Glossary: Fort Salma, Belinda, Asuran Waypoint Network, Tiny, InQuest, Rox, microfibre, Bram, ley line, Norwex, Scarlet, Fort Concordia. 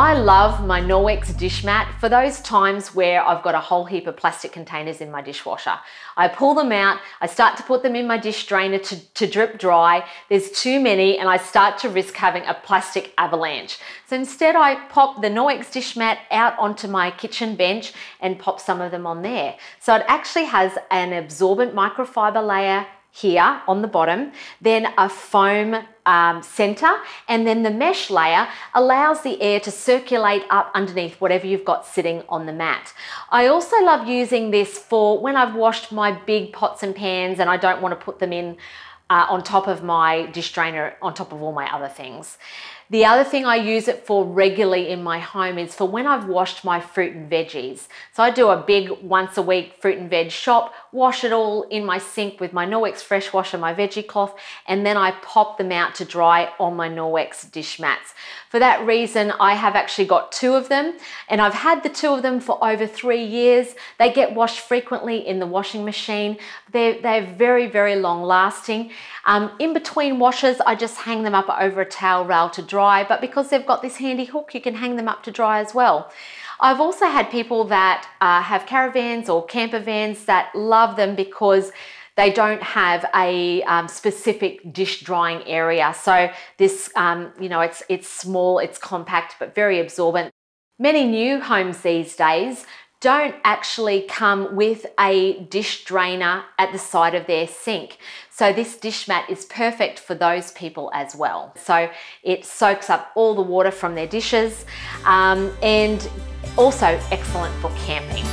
I love my Norwex dish mat for those times where I've got a whole heap of plastic containers in my dishwasher. I pull them out, I start to put them in my dish drainer to drip dry. There's too many and I start to risk having a plastic avalanche. So instead I pop the Norwex dish mat out onto my kitchen bench and pop some of them on there. So it actually has an absorbent microfiber layer here on the bottom, then a foam center, and then the mesh layer allows the air to circulate up underneath whatever you've got sitting on the mat. I also love using this for when I've washed my big pots and pans and I don't want to put them in on top of my dish drainer, on top of all my other things. The other thing I use it for regularly in my home is for when I've washed my fruit and veggies. So I do a big once a week fruit and veg shop, wash it all in my sink with my Norwex Fresh Wash and my veggie cloth, and then I pop them out to dry on my Norwex dish mats. For that reason, I have actually got two of them, and I've had the two of them for over 3 years. They get washed frequently in the washing machine. They're very, very long lasting. In between washes, I just hang them up over a towel rail to dry, but because they've got this handy hook, you can hang them up to dry as well. I've also had people that have caravans or camper vans that love them because they don't have a specific dish drying area. So this, you know, it's small, it's compact, but very absorbent. Many new homes these days don't actually come with a dish drainer at the side of their sink. So this dish mat is perfect for those people as well. So it soaks up all the water from their dishes and also excellent for camping.